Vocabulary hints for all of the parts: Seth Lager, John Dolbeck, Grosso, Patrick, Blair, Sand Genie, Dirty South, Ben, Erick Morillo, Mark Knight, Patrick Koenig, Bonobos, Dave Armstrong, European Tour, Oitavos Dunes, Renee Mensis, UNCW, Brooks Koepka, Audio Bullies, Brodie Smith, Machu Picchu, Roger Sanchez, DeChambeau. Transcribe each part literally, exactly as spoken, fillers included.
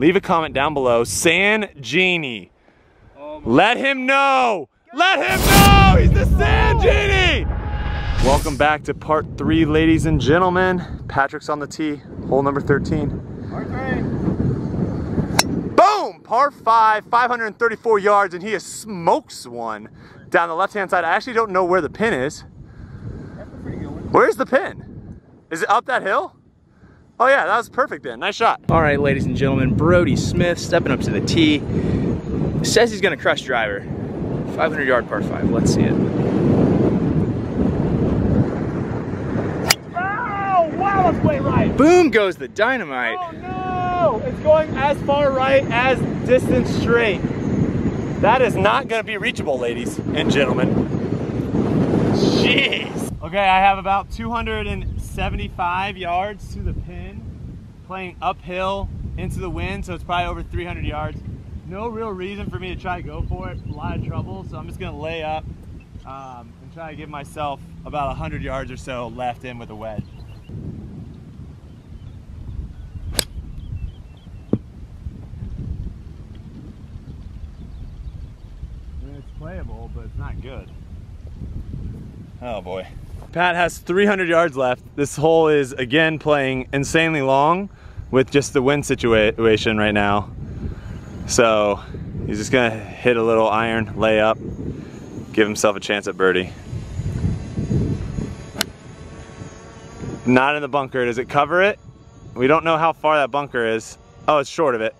leave a comment down below. Sand Genie. Oh, let him know. Let him know. He's the Sand Genie. Welcome back to part three, ladies and gentlemen. Patrick's on the tee, hole number thirteen. Part three. Boom. Par five, five hundred thirty-four yards, and he smokes one down the left-hand side. I actually don't know where the pin is. That's a pretty good one. Where's the pin? Is it up that hill? Oh yeah, that was perfect then, nice shot. All right, ladies and gentlemen, Brodie Smith stepping up to the tee. Says he's gonna crush driver. five hundred yard par five, let's see it. Oh, wow, that's way right. Boom goes the dynamite. Oh no, it's going as far right as distance straight. That is not gonna be reachable, ladies and gentlemen. Jeez. Okay, I have about two hundred seventy-five yards to the pin, playing uphill into the wind, so it's probably over three hundred yards. No real reason for me to try to go for it, a lot of trouble, so I'm just gonna lay up um, and try to give myself about one hundred yards or so left in with a wedge. I mean, it's playable, but it's not good. Oh boy. Pat has three hundred yards left. This hole is again playing insanely long with just the wind situation right now. So he's just gonna hit a little iron, lay up, give himself a chance at birdie. Not in the bunker. Does it cover it? We don't know how far that bunker is. Oh, it's short of it.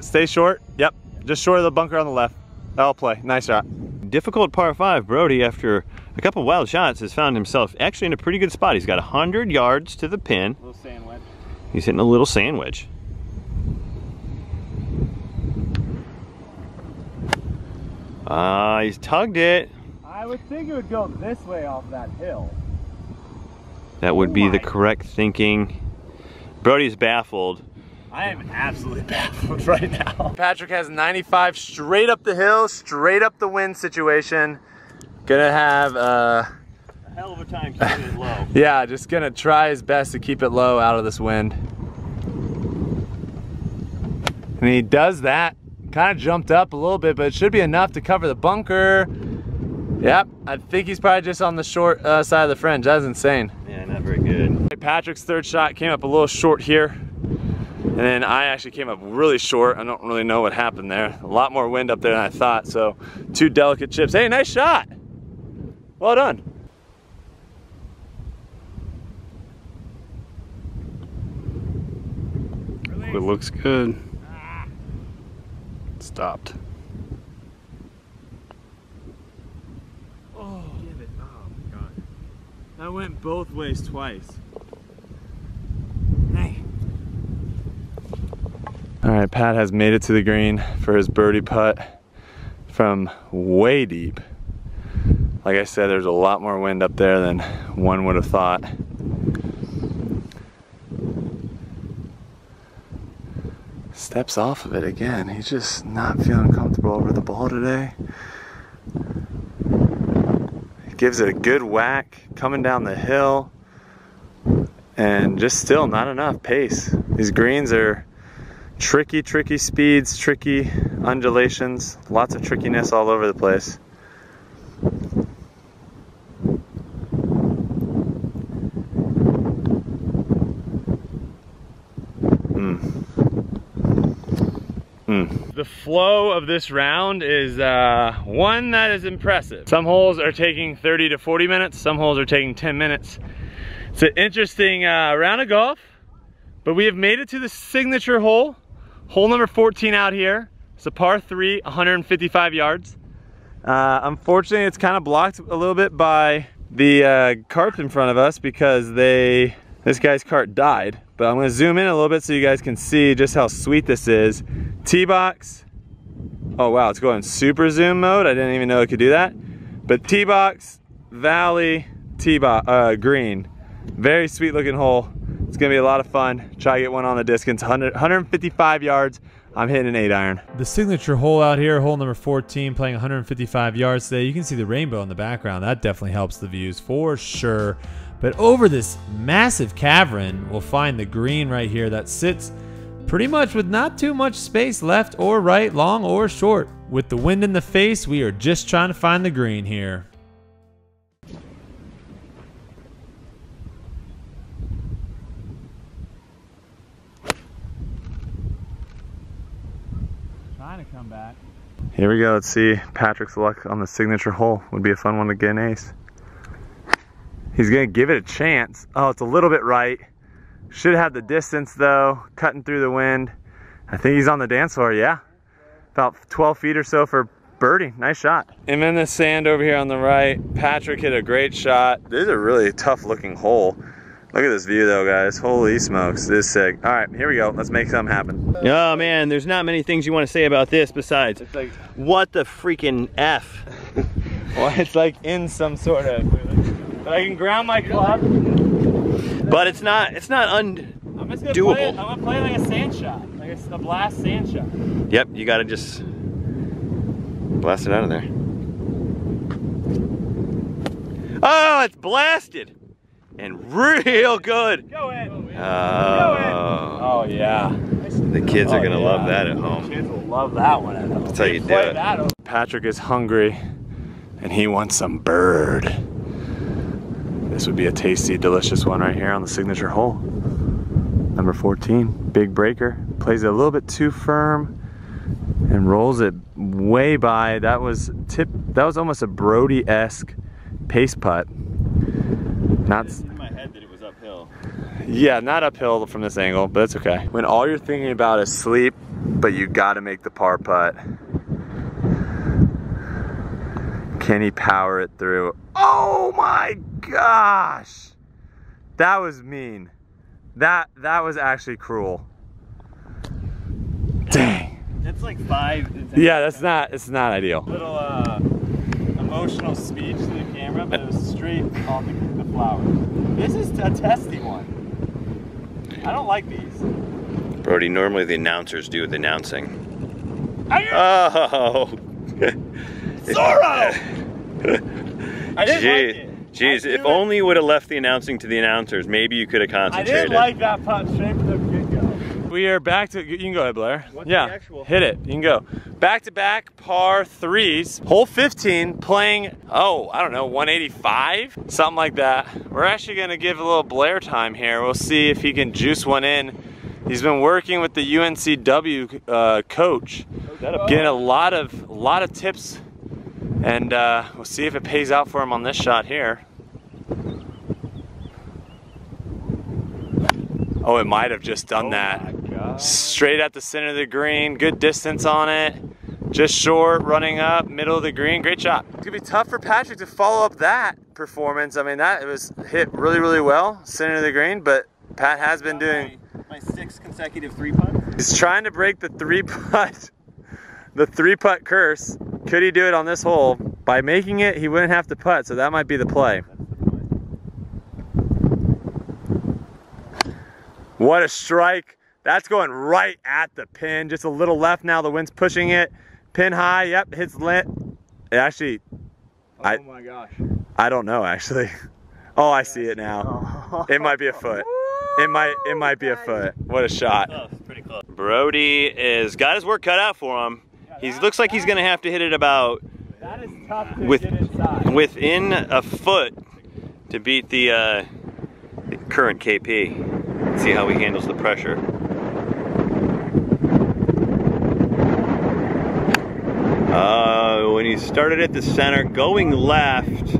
Stay short. Yep, just short of the bunker on the left. That'll play. Nice shot. Difficult par five. Brodie, after a couple of wild shots, has found himself actually in a pretty good spot. He's got one hundred yards to the pin. A little sand wedge. He's hitting a little sand wedge. Ah, uh, he's tugged it. I would think it would go this way off that hill. That would oh be the correct thinking. Brodie's baffled. I am absolutely baffled right now. Patrick has ninety-five straight up the hill, straight up the wind situation. Gonna have uh, a hell of a time keeping it low. Yeah, just gonna try his best to keep it low out of this wind. And he does that. Kind of jumped up a little bit, but it should be enough to cover the bunker. Yep, I think he's probably just on the short uh, side of the fringe. That's insane. Yeah, not very good. Patrick's third shot came up a little short here. And then I actually came up really short. I don't really know what happened there. A lot more wind up there than I thought, so two delicate chips. Hey, nice shot. Well done. Release. It looks good. Ah. Stopped. Oh, give it. Oh my God. That went both ways twice. All right, Pat has made it to the green for his birdie putt from way deep. Like I said, there's a lot more wind up there than one would have thought. Steps off of it again. He's just not feeling comfortable over the ball today. He gives it a good whack coming down the hill, and just still not enough pace. These greens are tricky, tricky speeds, tricky undulations, lots of trickiness all over the place. Mm. Mm. The flow of this round is uh, one that is impressive. Some holes are taking thirty to forty minutes, some holes are taking ten minutes. It's an interesting uh, round of golf, but we have made it to the signature hole. Hole number fourteen out here. It's a par three, one hundred fifty-five yards. Uh, unfortunately, it's kind of blocked a little bit by the uh, carts in front of us because they, this guy's cart died. But I'm gonna zoom in a little bit so you guys can see just how sweet this is. Tee box. Oh wow, it's going super zoom mode. I didn't even know it could do that. But tee box, valley, tee box, uh, green. Very sweet looking hole. It's gonna be a lot of fun. Try to get one on the distance, one hundred, one hundred fifty-five yards. I'm hitting an eight iron. The signature hole out here, hole number fourteen, playing one hundred fifty-five yards today. You can see the rainbow in the background. That definitely helps the views for sure. But over this massive cavern, we'll find the green right here that sits pretty much with not too much space left or right, long or short. With the wind in the face, we are just trying to find the green here. Trying to come back. Here we go, let's see Patrick's luck on the signature hole. Would be a fun one to get an ace. He's gonna give it a chance. Oh, it's a little bit right. Should have the distance though, cutting through the wind. I think he's on the dance floor, yeah. About twelve feet or so for birdie, nice shot. I'm in the sand over here on the right. Patrick hit a great shot. This is a really tough looking hole. Look at this view though, guys. Holy smokes, this is sick. All right, here we go. Let's make something happen. Oh man, there's not many things you want to say about this besides, it's like, what the freaking F? Well, it's like in some sort of, but I can ground my club. But it's not, it's not undoable. I'm just gonna play, I'm gonna play like a sand shot, like a, a blast sand shot. Yep, you gotta just blast it out of there. Oh, it's blasted. And real good. Go in. Oh, yeah. Oh, yeah. The kids are going to oh, yeah. love that at home. The kids will love that one at home. That's how you do it. Patrick is hungry, and he wants some bird. This would be a tasty, delicious one right here on the signature hole. Number fourteen, big breaker. Plays it a little bit too firm and rolls it way by. That was tip. That was almost a Brodie-esque pace putt. Not in my head that it was uphill. Yeah, not uphill from this angle, but it's okay. When all you're thinking about is sleep, but you gotta make the par putt. Can he power it through? Oh my gosh! That was mean. That that was actually cruel. Dang. That's like five. Yeah, that's not it's not ideal. Little uh emotional speech to the camera, but it was straight off the flowers. This is a testy one. I don't like these. Brodie, normally the announcers do the announcing. I oh! Zorro! I didn't Gee, like it. Jeez, if it. only you would have left the announcing to the announcers, maybe you could have concentrated. I didn't like that putt straight from the get-go. We are back to, you can go ahead, Blair. What's yeah, the actual hit it, you can go. Back-to-back par threes, hole fifteen, playing, oh, I don't know, one eighty-five? Something like that. We're actually gonna give a little Blair time here. We'll see if he can juice one in. He's been working with the U N C W uh, coach, getting a lot of, lot of tips, and uh, we'll see if it pays out for him on this shot here. Oh, it might have just done oh that. Straight at the center of the green, good distance on it. Just short, running up, middle of the green, great shot. It's gonna be tough for Patrick to follow up that performance. I mean, that it was hit really, really well, center of the green, but Pat has been doing... My, my sixth consecutive three putt. He's trying to break the three putt, the three putt curse. Could he do it on this hole? By making it, he wouldn't have to putt, so that might be the play. What a strike. That's going right at the pin, just a little left now, the wind's pushing it. Pin high, yep, hits lit. It actually, oh I, my gosh. I don't know actually. Oh, I see it now. It might be a foot. It might It might be a foot. What a shot. Pretty close, pretty close. Brodie is got his work cut out for him. He looks like he's gonna have to hit it about that is tough to with, get inside. within a foot to beat the, uh, the current K P. Let's see how he handles the pressure. Uh, when he started at the center, going left,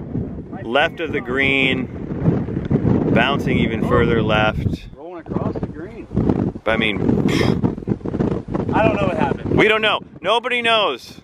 left of the green, bouncing even further left. Rolling across the green. I mean, I don't know what happened. We don't know. Nobody knows.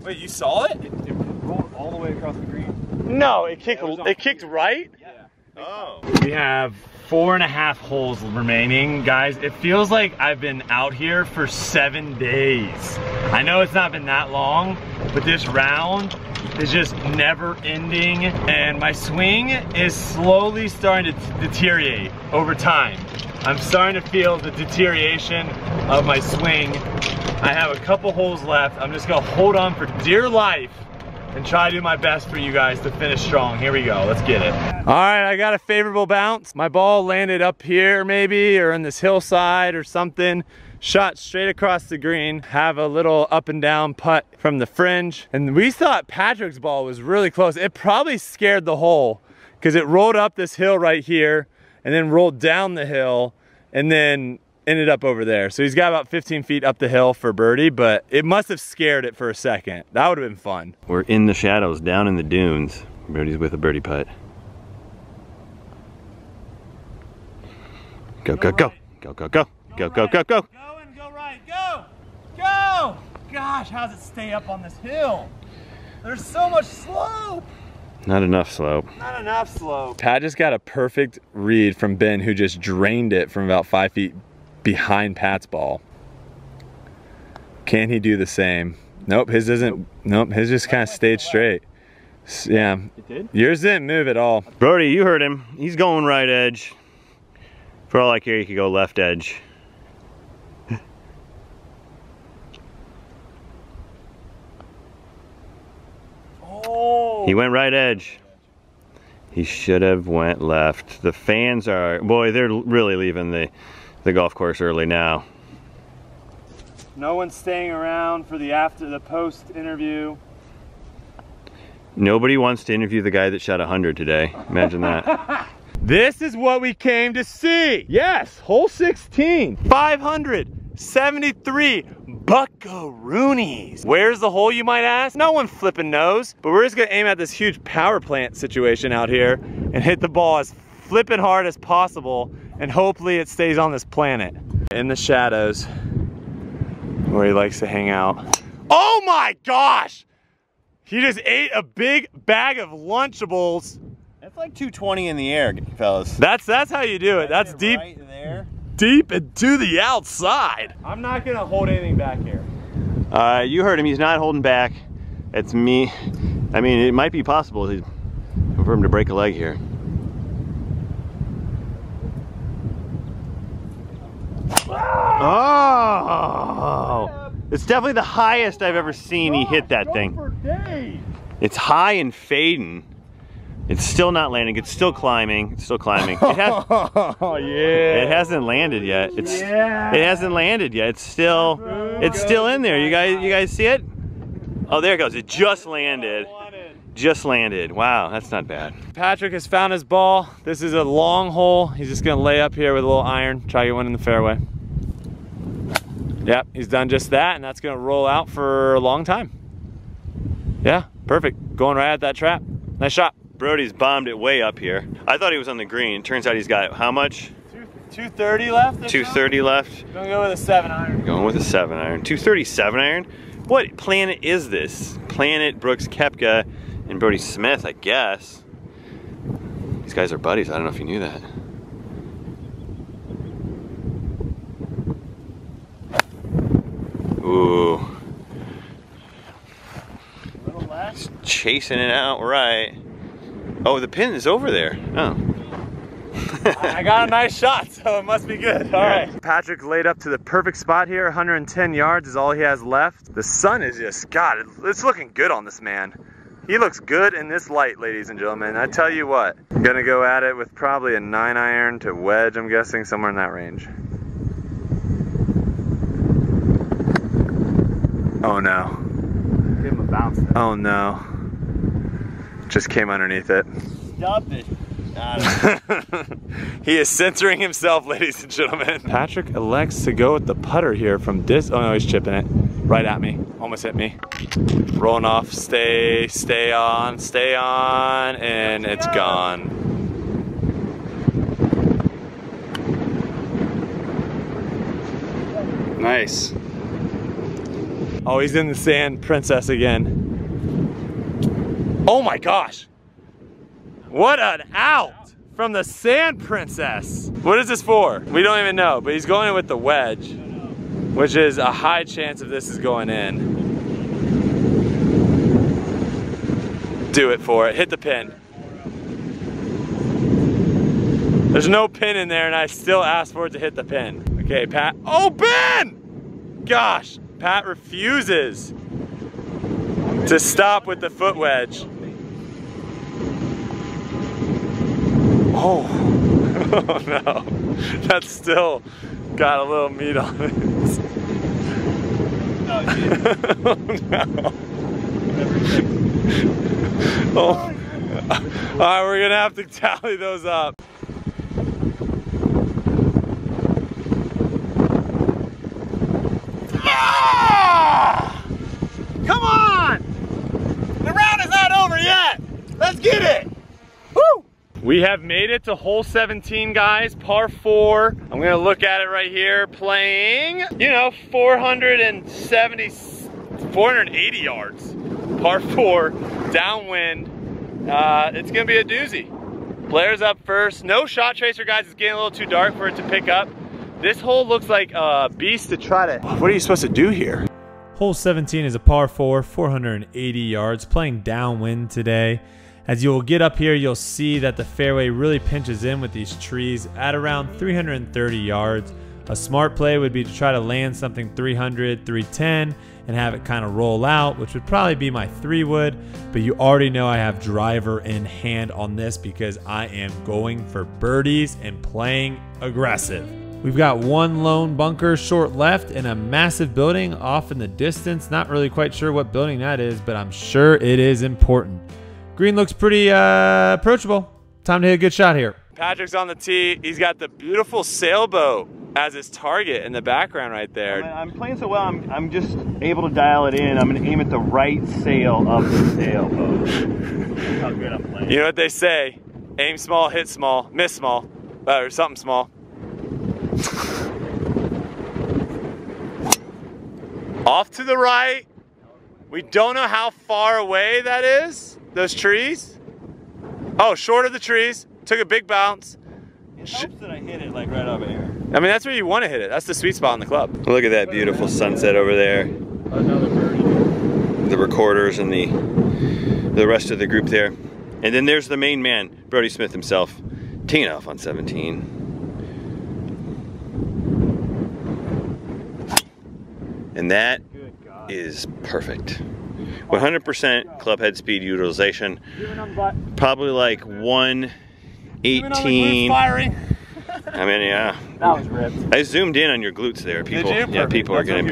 Wait, you saw it? It, it rolled all the way across the green. No, it kicked. It, it kicked right. Yeah. Oh. We have four and a half holes remaining, guys. It feels like I've been out here for seven days. I know it's not been that long, but this round is just never ending, and my swing is slowly starting to deteriorate over time. I'm starting to feel the deterioration of my swing. I have a couple holes left. I'm just gonna hold on for dear life and try to do my best for you guys to finish strong. Here we go, let's get it. All right, I got a favorable bounce. My ball landed up here maybe, or in this hillside or something. shot straight across the green, have a little up and down putt from the fringe. And we thought Patrick's ball was really close. It probably scared the hole because it rolled up this hill right here and then rolled down the hill and then ended up over there. So he's got about fifteen feet up the hill for birdie, but it must have scared it for a second. That would have been fun. We're in the shadows, down in the dunes. Brody's with a birdie putt. Go, go, go, go, go, go, go, go, go, go. Go and go right, go, go. Gosh, how does it stay up on this hill? There's so much slope. Not enough slope. Not enough slope. Pat just got a perfect read from Ben, who just drained it from about five feet behind Pat's ball. Can he do the same? Nope, his isn't, nope, his just kind of stayed straight. Yeah. It did? Yours didn't move at all. Brodie, you heard him. He's going right edge. For all I care, you could go left edge. Oh. He went right edge. He should have went left. The fans are, boy, they're really leaving the, the golf course early now. No one's staying around for the after the post interview. Nobody wants to interview the guy that shot one hundred today. Imagine that. This is what we came to see. Yes, hole sixteen, five hundred seventy-three buckaroonies. Where's the hole, you might ask? No one flipping knows, but we're just gonna aim at this huge power plant situation out here and hit the ball as flipping hard as possible, and hopefully it stays on this planet. In the shadows, where he likes to hang out. Oh my gosh! He just ate a big bag of Lunchables. That's like two twenty in the air, fellas. That's that's how you do it. That's, that's deep, right there. Deep into the outside. I'm not gonna hold anything back here. Uh, you heard him. He's not holding back. It's me. I mean, it might be possible for him to break a leg here. Oh! It's definitely the highest I've ever seen he hit that thing. It's high and fading. It's still not landing. It's still climbing. It's still climbing. It has, oh yeah. It hasn't landed yet. It's yeah. It hasn't landed yet. It's still it's still in there. You guys you guys see it? Oh, there it goes. It just landed. Just landed. Wow, that's not bad. Patrick has found his ball. This is a long hole. He's just gonna lay up here with a little iron, try to get one in the fairway. Yep, he's done just that, and that's gonna roll out for a long time. Yeah, perfect. Going right at that trap. Nice shot. Brodie's bombed it way up here. I thought he was on the green. Turns out he's got how much? two thirty left? two thirty left. Going to go with a seven iron. Going with a seven iron. two thirty-seven iron? What planet is this? Planet Brooks Koepka and Brodie Smith, I guess. These guys are buddies. I don't know if you knew that. Ooh. A little left. He's chasing it out right. Oh, the pin is over there. Oh. I got a nice shot, so it must be good. All yeah. right. Patrick laid up to the perfect spot here. one hundred ten yards is all he has left. The sun is just, God, it's looking good on this man. He looks good in this light, ladies and gentlemen. I tell you what, I'm gonna go at it with probably a nine iron to wedge, I'm guessing, somewhere in that range. Oh no. Give him a bounce there. Oh no. Just came underneath it. Stop it. He is censoring himself, ladies and gentlemen. Patrick elects to go with the putter here from this. Oh no, he's chipping it right at me. Almost hit me. Rolling off. Stay, stay on, stay on, and it's gone. Nice. Oh, he's in the sand, princess again. Oh my gosh, what an out from the sand princess. What is this for? We don't even know, but he's going in with the wedge, which is a high chance of this is going in. Do it for it, hit the pin. There's no pin in there and I still asked for it to hit the pin. Okay, Pat, oh Ben! Gosh, Pat refuses to stop with the foot wedge. Oh. Oh no, that's still got a little meat on it. like it. Oh, no. Everything. Oh. All right, we're gonna have to tally those up. Ah! Come on! The round is not over yet. Let's get it. Woo! We have made it to hole seventeen, guys, par four. I'm gonna look at it right here, playing, you know, four hundred seventy, four hundred eighty yards, par four, downwind. Uh, it's gonna be a doozy. Blair's up first. No shot tracer, guys. It's getting a little too dark for it to pick up. This hole looks like a beast to try to... What are you supposed to do here? Hole seventeen is a par four, four hundred eighty yards, playing downwind today. As you'll get up here, you'll see that the fairway really pinches in with these trees at around three hundred thirty yards. A smart play would be to try to land something three hundred, three ten, and have it kind of roll out, which would probably be my three wood, but you already know I have driver in hand on this because I am going for birdies and playing aggressive. We've got one lone bunker short left and a massive building off in the distance. Not really quite sure what building that is, but I'm sure it is important. Green looks pretty uh, approachable. Time to hit a good shot here. Patrick's on the tee. He's got the beautiful sailboat as his target in the background right there. I'm playing so well, I'm, I'm just able to dial it in. I'm gonna aim at the right sail of the sailboat. That's how good I'm playing. You know what they say, aim small, hit small, miss small, uh, or something small. Off to the right. We don't know how far away that is, those trees. Oh, short of the trees, took a big bounce. It helps that I hit it like right over here. I mean, that's where you want to hit it. That's the sweet spot in the club. Look at that beautiful sunset over there. Another birdie. The recorders and the the rest of the group there. And then there's the main man, Brodie Smith himself, teeing off on seventeen. And that is perfect. one hundred percent club head speed utilization. Probably like one eighteen. I mean, yeah. That was ripped. I zoomed in on your glutes there. People, did you? Yeah, people are gonna be,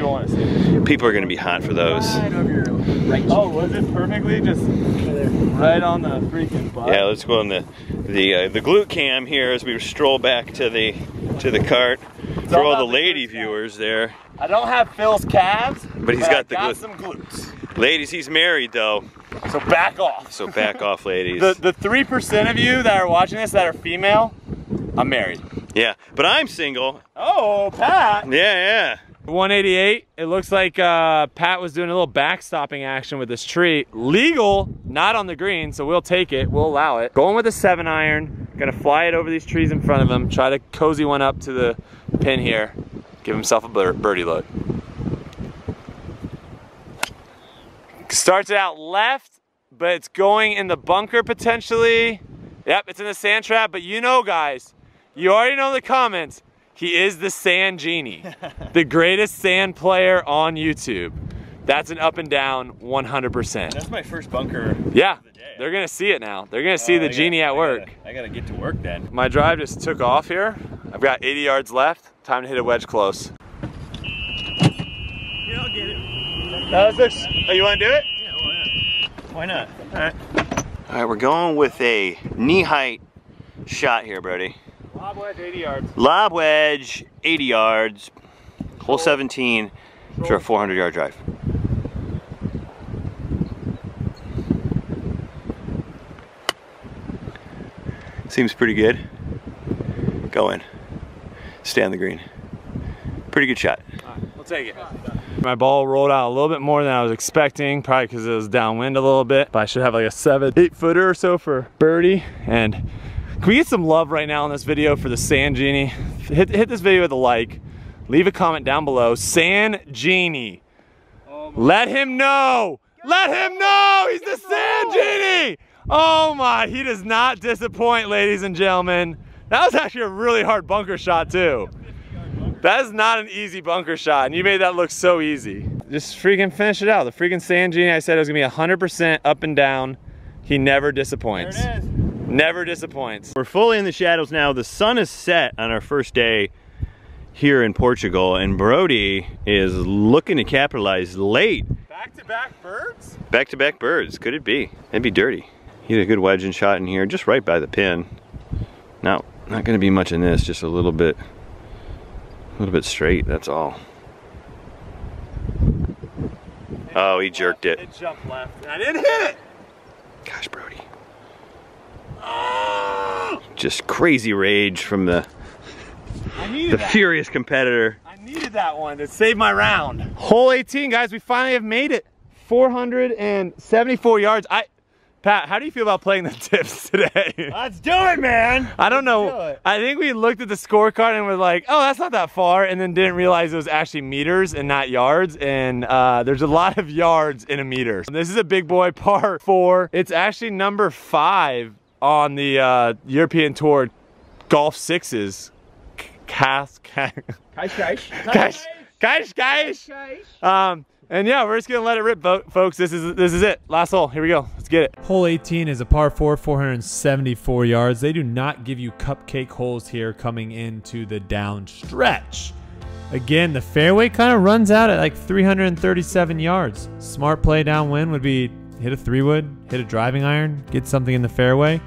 people are gonna be hot for those. Right over your right cheek. Oh, was it perfectly just right on the freaking butt? Yeah, let's go on the the uh, the glute cam here as we stroll back to the to the cart. It's for all, all the lady the viewers there. I don't have Phil's calves, but he's but got, got the glutes. Some glutes. Ladies, he's married though. So back off. So back off, ladies. The the three percent of you that are watching this that are female, I'm married. Yeah, but I'm single. Oh, Pat. Yeah, yeah. one eighty-eight, it looks like uh, Pat was doing a little backstopping action with this tree. Legal, not on the green, so we'll take it, we'll allow it. Going with a seven iron, gonna fly it over these trees in front of him, try to cozy one up to the pin here, give himself a birdie look. Starts it out left, but it's going in the bunker potentially. Yep, it's in the sand trap, but you know, guys, you already know the comments. He is the Sand Genie, the greatest sand player on YouTube. That's an up and down one hundred percent. That's my first bunker. Yeah, of the day. They're gonna see it now. They're gonna see uh, the I genie gotta, at I work. Gotta, I gotta get to work then. My drive just took off here. I've got eighty yards left. Time to hit a wedge close. Yeah, I'll get it. That looks, oh, you wanna do it? Yeah, why not? Why not? All right. All right, we're going with a knee height shot here, Brody. Lob wedge, eighty yards. Lob wedge, eighty yards. Hole seventeen for a four hundred yard drive. Seems pretty good. Go in. Stay on the green. Pretty good shot. All right, we'll take it. My ball rolled out a little bit more than I was expecting, probably because it was downwind a little bit. But I should have like a seven, eight footer or so for birdie. And can we get some love right now in this video for the Sand Genie? Hit, hit this video with a like. Leave a comment down below. Sand Genie. Oh, let him know. Let him know. He's the Sand Genie. Oh my, he does not disappoint, ladies and gentlemen. That was actually a really hard bunker shot too. That is not an easy bunker shot, and you made that look so easy. Just freaking finish it out. The freaking Sand Genie, I said it was gonna be one hundred percent up and down. He never disappoints. There it is. Never disappoints. We're fully in the shadows now. The sun is set on our first day here in Portugal, and Brodie is looking to capitalize late. Back-to-back birds? Back-to-back birds, could it be? That'd be dirty. He had a good wedge and shot in here, just right by the pin. Now, not gonna be much in this, just a little bit, a little bit straight, that's all. It oh, he jerked left, it. It jumped left, and I didn't hit it! Gosh, Brodie. Oh! Just crazy rage from the The that. furious competitor. I needed that one to save my round. Hole eighteen, guys, we finally have made it. four hundred seventy-four yards. I, Pat, how do you feel about playing the tips today? Let's do it, man. I don't Let's know. Do I think we looked at the scorecard and were like, oh, that's not that far, and then didn't realize it was actually meters and not yards, and uh, there's a lot of yards in a meter. This is a big boy par four. It's actually number five on the uh, European Tour golf sixes. Cash, cash, cash, cash, cash. Um, and yeah, we're just gonna let it rip, folks. This is this is it. Last hole. Here we go. Let's get it. Hole eighteen is a par four, four hundred seventy-four yards. They do not give you cupcake holes here coming into the down stretch. Again, the fairway kind of runs out at like three hundred thirty-seven yards. Smart play downwind would be hit a three wood, hit a driving iron, get something in the fairway.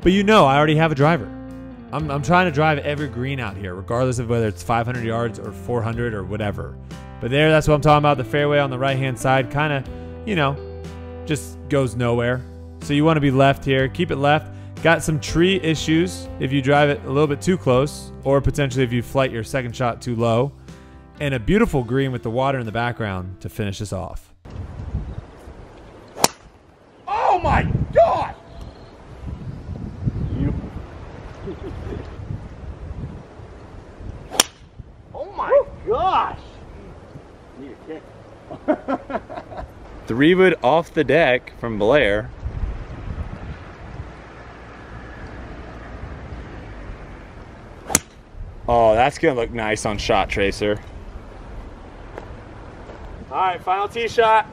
But you know, I already have a driver. I'm, I'm trying to drive every green out here, regardless of whether it's five hundred yards or four hundred or whatever. But there, that's what I'm talking about. The fairway on the right-hand side kind of, you know, just goes nowhere. So you want to be left here. Keep it left. Got some tree issues if you drive it a little bit too close or potentially if you flight your second shot too low. And a beautiful green with the water in the background to finish this off. Oh, my God! Gosh! Need a kick. Three wood off the deck from Blair. Oh, that's gonna look nice on Shot Tracer. All right, final tee shot.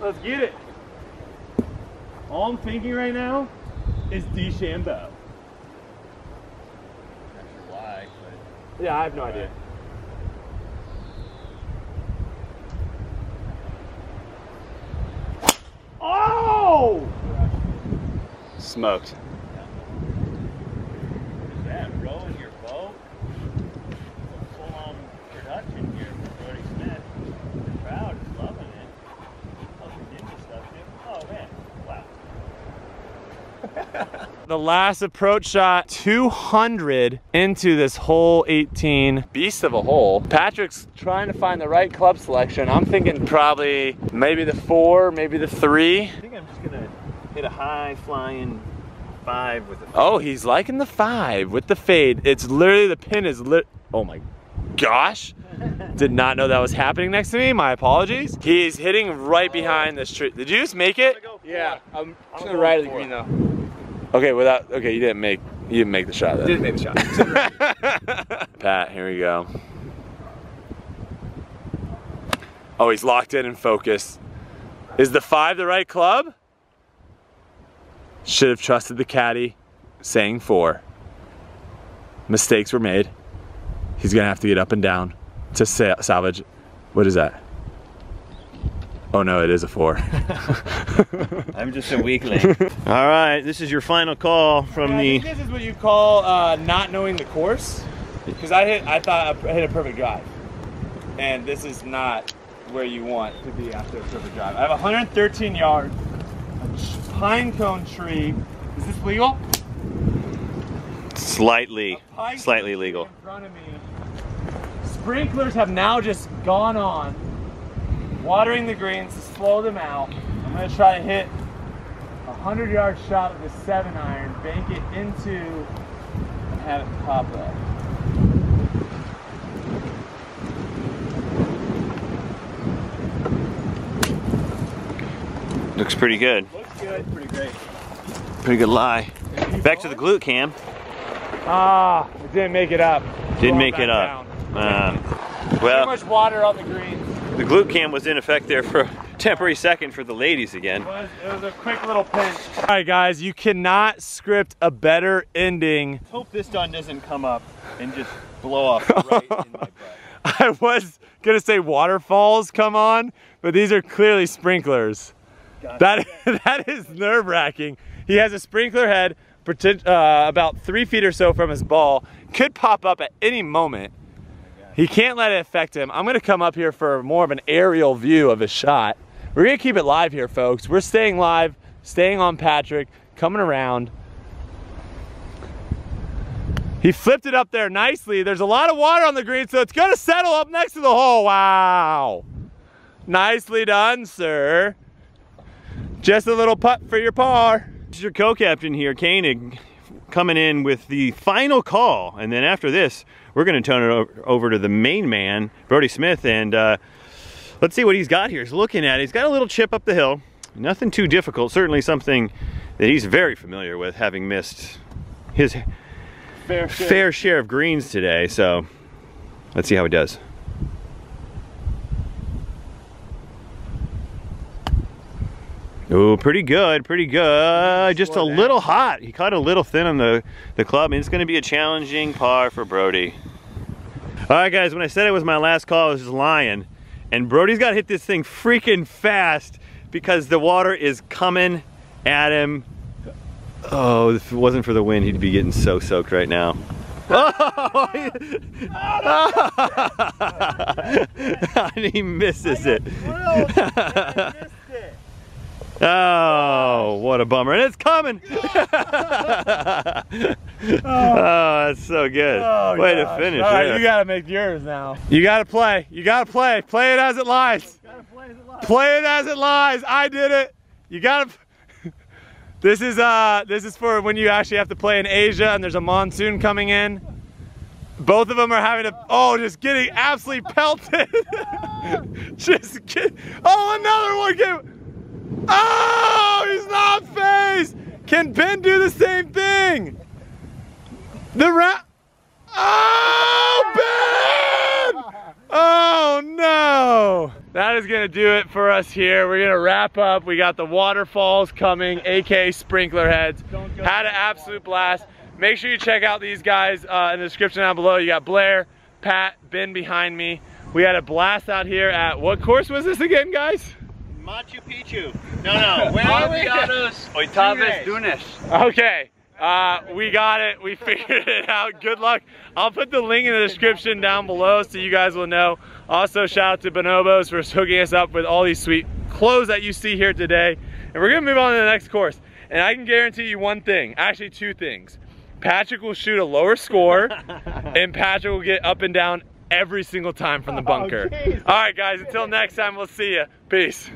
Let's get it. All I'm thinking right now is DeChambeau. Yeah, I have no All idea. Right. Oh! Smoked. What is that, rowing your boat? It's a full-on production here for Brodie Smith. The crowd is loving it. Oh, ridiculous stuff here. Oh, man. Wow. The last approach shot, two hundred into this hole eighteen. Beast of a hole. Patrick's trying to find the right club selection. I'm thinking probably maybe the four, maybe the three. I think I'm just gonna hit a high flying five with the fade. Oh, he's liking the five with the fade. It's literally, the pin is lit. Oh my gosh. Did not know that was happening next to me. My apologies. He's hitting right behind this tree. Did you just make it? Yeah, I'm to the right of the green though. Okay, without okay, you didn't make you didn't make the shot. Then. Didn't make the shot. Pat, here we go. Oh, he's locked in and focused. Is the five the right club? Should have trusted the caddy, saying four. Mistakes were made. He's gonna have to get up and down to sa salvage. What is that? Oh no, it is a four. I'm just a weakling. All right, this is your final call from yeah, the... I think this is what you call uh, not knowing the course. Because I hit, I thought I hit a perfect drive. And this is not where you want to be after a perfect drive. I have one hundred thirteen yards, a pine cone tree. Is this legal? Slightly, slightly legal. In front of me. Sprinklers have now just gone on. Watering the greens to slow them out. I'm going to try to hit a hundred yard shot of the seven iron, bank it into, and have it pop up. Looks pretty good. Looks good. Pretty great. Pretty good lie. Back to the glute cam. Ah, it didn't make it up. Didn't make it up. Um, well, too much water on the greens. The glute cam was in effect there for temporary second for the ladies again. It was, it was a quick little pinch. All right, guys, you cannot script a better ending. Hope this done doesn't come up and just blow off right in my butt. I was gonna say waterfalls come on, but these are clearly sprinklers. Gotcha. That, that is nerve-wracking. He has a sprinkler head uh, about three feet or so from his ball. Could pop up at any moment. He can't let it affect him. I'm gonna come up here for more of an aerial view of his shot. We're gonna keep it live here, folks. We're staying live, staying on Patrick, coming around. He flipped it up there nicely. There's a lot of water on the green, so it's gonna settle up next to the hole. Wow. Nicely done, sir. Just a little putt for your par. This is your co-captain here, Koenig, coming in with the final call. And then after this, we're gonna turn it over to the main man, Brodie Smith, and uh, let's see what he's got here. He's looking at it. He's got a little chip up the hill. Nothing too difficult. Certainly something that he's very familiar with, having missed his fair share, fair share of greens today. So let's see how he does. Oh, pretty good, pretty good. Just a little hot. He caught a little thin on the, the club. It's gonna be a challenging par for Brodie. All right, guys, when I said it was my last call, I was just lying. And Brodie's gotta hit this thing freaking fast because the water is coming at him. Oh, if it wasn't for the wind, he'd be getting so soaked right now. Oh! And he misses it. Oh, what a bummer. And it's coming. Oh, that's so good. Oh, way gosh. To finish. All right, yeah. You got to make yours now. You got to play. You got to play. Play it as it lies. Play, as it lies. Play it as it lies. I did it. You got to. This is uh this is for when you actually have to play in Asia and there's a monsoon coming in. Both of them are having to, oh, just getting absolutely pelted. Just get, oh, another one. Get, oh, he's not phased! Can Ben do the same thing? The rat. Oh, Ben! Oh, no! That is gonna do it for us here. We're gonna wrap up. We got the waterfalls coming, A K A sprinkler heads. Had an absolute blast. Make sure you check out these guys uh, in the description down below. You got Blair, Pat, Ben behind me. We had a blast out here at, what course was this again, guys? Machu Picchu. No, no. Where are we? Oitavos Dunes. Okay. Uh, we got it. We figured it out. Good luck. I'll put the link in the description down below so you guys will know. Also, shout out to Bonobos for hooking us up with all these sweet clothes that you see here today. And we're going to move on to the next course. And I can guarantee you one thing. Actually, two things. Patrick will shoot a lower score, and Patrick will get up and down every single time from the bunker. Oh, all right, guys. Until next time, we'll see you. Peace.